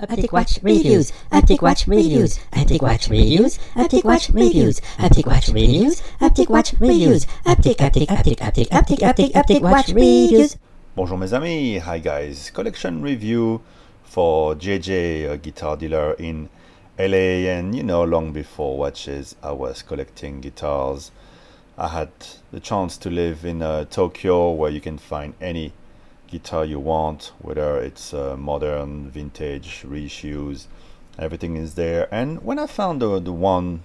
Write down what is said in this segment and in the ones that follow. Uptick watch reviews. Uptick watch reviews. Uptick watch reviews. Uptick watch reviews. Uptick watch reviews. Uptick watch reviews. Uptick Uptick Uptick Uptick Uptick Uptick Uptick watch reviews. Bonjour mes amis. Hi guys. Collection review for JJ, a guitar dealer in LA, and you know, long before watches, I was collecting guitars. I had the chance to live in Tokyo, where you can find any guitar you want, whether it's modern, vintage, reissues, everything is there. And when I found the one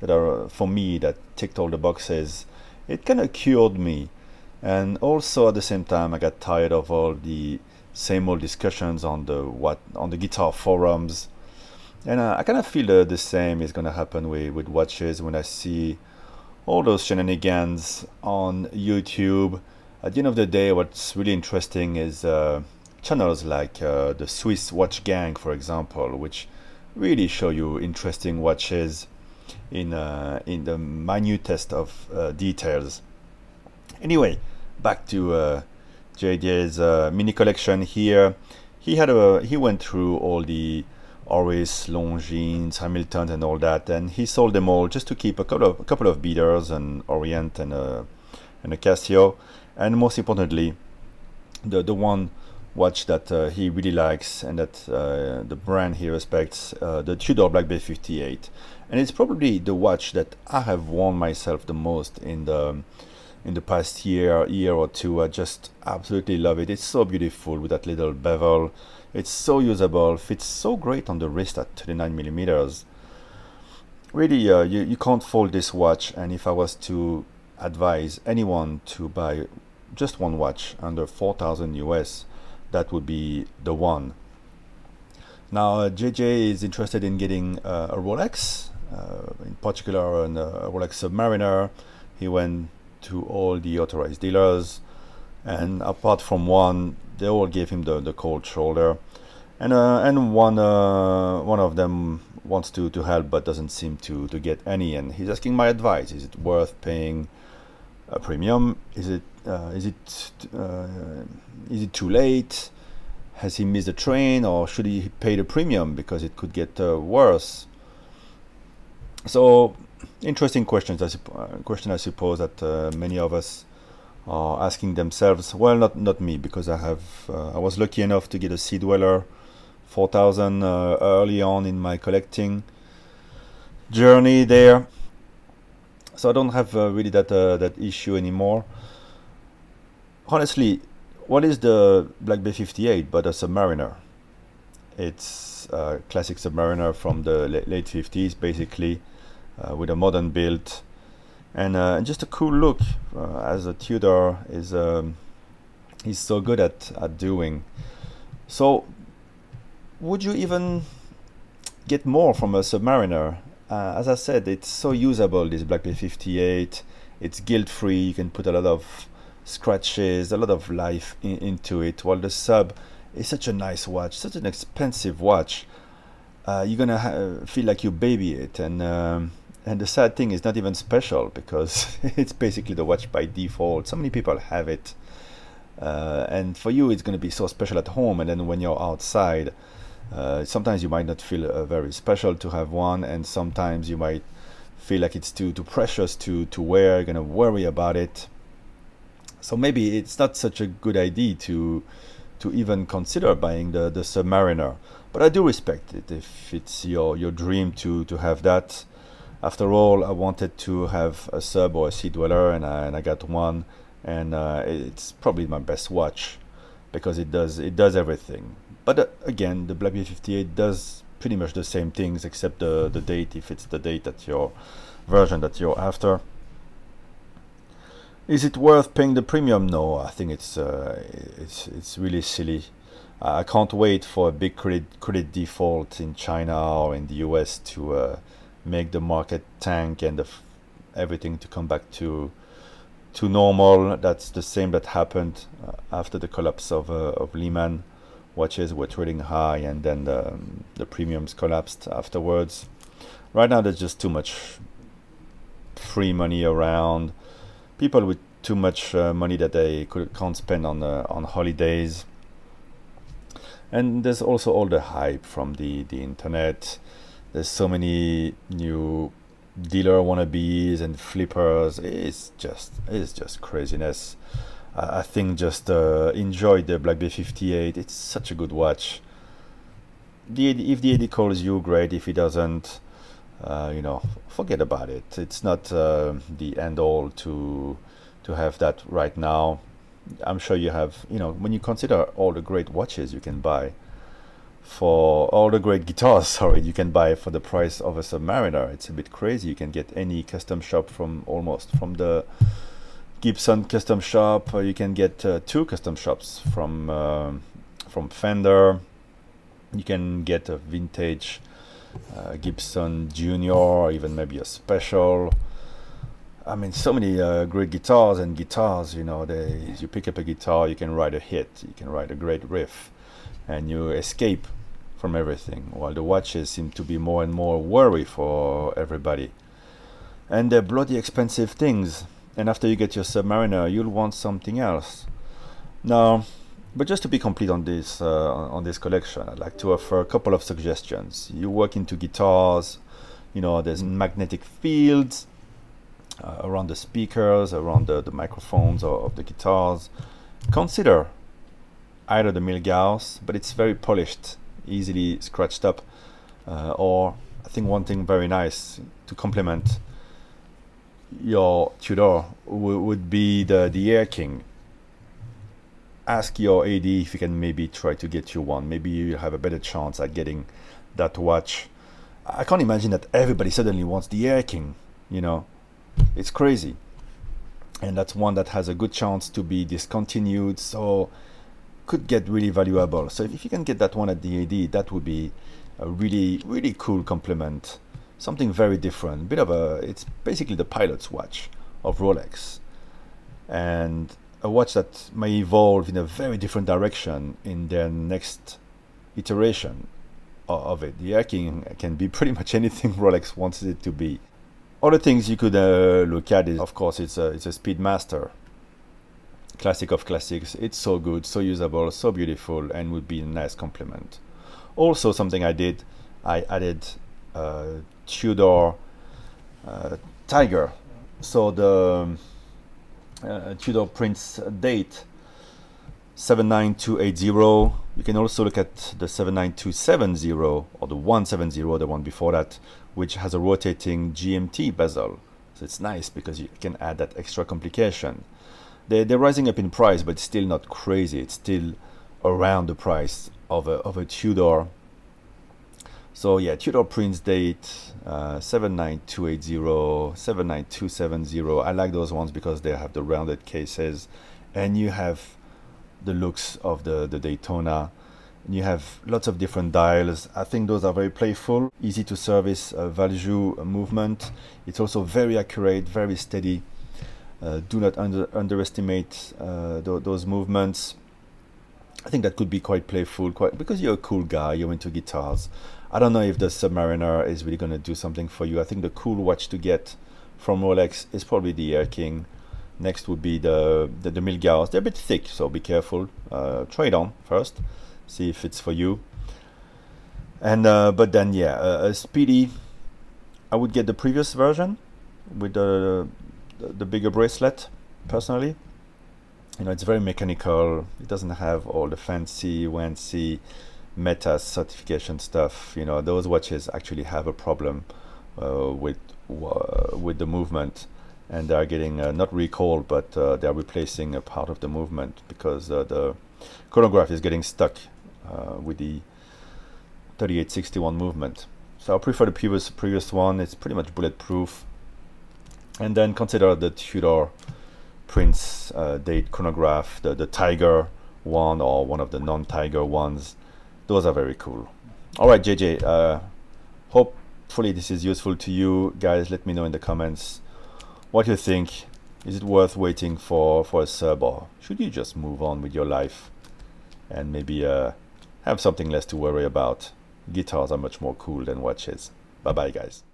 that for me that ticked all the boxes, it kind of cured me. And also at the same time, I got tired of all the same old discussions on the guitar forums. And I kind of feel the same is going to happen with watches when I see all those shenanigans on YouTube. At the end of the day, what's really interesting is channels like the Swiss Watch Gang, for example, which really show you interesting watches in the minutest of details. Anyway, back to JJ's mini collection here. He went through all the Oris, Longines, Hamilton, and all that, and he sold them all just to keep a couple of beaters, and Orient, and a Casio. And most importantly, the one watch that he really likes and that the brand he respects, the Tudor Black Bay 58, and it's probably the watch that I have worn myself the most in the past year or two. I just absolutely love it. It's so beautiful with that little bevel. It's so usable. Fits so great on the wrist at 39 millimeters. Really, you can't fault this watch. And if I was to advise anyone to buy just one watch under $4,000 US, that would be the one. Now JJ is interested in getting a Rolex, in particular a Rolex Submariner. He went to all the authorized dealers, and apart from one, they all gave him the cold shoulder, and one of them wants to help but doesn't seem to get any, and he's asking my advice. Is it worth paying a premium? Is it too late? Has he missed a train, or should he pay the premium because it could get worse? So interesting questions. I suppose that many of us are asking themselves. Well, not me, because I was lucky enough to get a Sea Dweller 4000 early on in my collecting journey there, so I don't have really that issue anymore. Honestly, what is the Black Bay 58 but a Submariner? It's a classic Submariner from the late 50s, basically, with a modern build, and just a cool look, as a Tudor is so good at doing. So would you even get more from a Submariner? As I said, it's so usable, this Black Bay 58. It's guilt free. You can put a lot of scratches, a lot of life into it, while the Sub is such a nice watch, such an expensive watch. You're gonna feel like you baby it, and the sad thing is not even special, because it's basically the watch by default. So many people have it, and for you it's gonna be so special at home, and then when you're outside, sometimes you might not feel very special to have one, and sometimes you might feel like it's too precious to wear. You're gonna worry about it, so maybe it's not such a good idea to even consider buying the Submariner. But I do respect it if it's your dream to have that. After all, I wanted to have a Sub or a Sea Dweller, and I got one, and it's probably my best watch, because it does everything. But again, the Black Bay 58 does pretty much the same things, except the date, if it's the date that your version that you're after. Is it worth paying the premium? No, I think it's really silly. I can't wait for a big credit default in China or in the US to make the market tank, and everything to come back to normal. That's the same that happened after the collapse of Lehman. Watches were trading high, and then the premiums collapsed afterwards. Right now there's just too much free money around. People with too much money that they can't spend on holidays. And there's also all the hype from the internet. There's so many new dealer wannabes and flippers. It's just craziness. I think just enjoy the Black Bay 58. It's such a good watch. If the AD calls you, great. If he doesn't, you know, forget about it. It's not the end all to have that right now. I'm sure you have, you know, when you consider all the great watches you can buy for all the great guitars, sorry, you can buy for the price of a Submariner. It's a bit crazy. You can get any custom shop from the Gibson custom shop, or you can get two custom shops from Fender. You can get a vintage Gibson Jr., or even maybe a special. I mean, so many great guitars and guitars, you know, you pick up a guitar, you can write a hit, you can write a great riff, and you escape from everything, while the watches seem to be more and more worry for everybody. And they're bloody expensive things, and after you get your Submariner, you'll want something else. Now, but just to be complete on this collection, I'd like to offer a couple of suggestions. You work into guitars, you know, there's magnetic fields, around the speakers, around the microphones of the guitars. Consider either the Milgauss, but it's very polished, easily scratched up, or I think one thing very nice to complement your Tudor would be the Air King. Ask your AD if you can maybe try to get you one. Maybe you'll have a better chance at getting that watch. I can't imagine that everybody suddenly wants the Air King, you know. It's crazy, and that's one that has a good chance to be discontinued, so could get really valuable. So if you can get that one at the AD, that would be a really, really cool compliment. Something very different, bit of a, it's basically the pilot's watch of Rolex, and a watch that may evolve in a very different direction in their next iteration of it. The Air King can be pretty much anything Rolex wants it to be. Other things you could look at is, of course, it's a Speedmaster. Classic of classics. It's so good, so usable, so beautiful, and would be a nice compliment. Also, something I did, I added Tudor Tiger. So the Tudor Prince Date 79280. You can also look at the 79270 or the 170, the one before that, which has a rotating GMT bezel. So it's nice because you can add that extra complication. They're rising up in price, but it's still not crazy. It's still around the price of a Tudor. So yeah, Tudor Prince Date 79280, 79270. I like those ones because they have the rounded cases, and you have the looks of the Daytona. You have lots of different dials. I think those are very playful, easy to service Valjoux movement. It's also very accurate, very steady. Do not underestimate those movements. I think that could be quite playful, because you're a cool guy, you're into guitars. I don't know if the Submariner is really going to do something for you. I think the cool watch to get from Rolex is probably the Air King. Next would be the Milgauss. They're a bit thick, so be careful. Try it on first, see if it's for you. And but then yeah, a Speedy. I would get the previous version with the bigger bracelet. Personally, you know, it's very mechanical. It doesn't have all the fancy meta certification stuff. You know, those watches actually have a problem with the movement. And they are getting not recalled, but they are replacing a part of the movement because the chronograph is getting stuck with the 3861 movement. So I prefer the previous one. It's pretty much bulletproof. And then consider the Tudor Prince Date chronograph, the Tiger one, or one of the non-Tiger ones. Those are very cool. All right, JJ. Hopefully this is useful to you guys. Let me know in the comments what you think. Is it worth waiting for a sub, or should you just move on with your life and maybe have something less to worry about? Guitars are much more cool than watches. Bye bye, guys.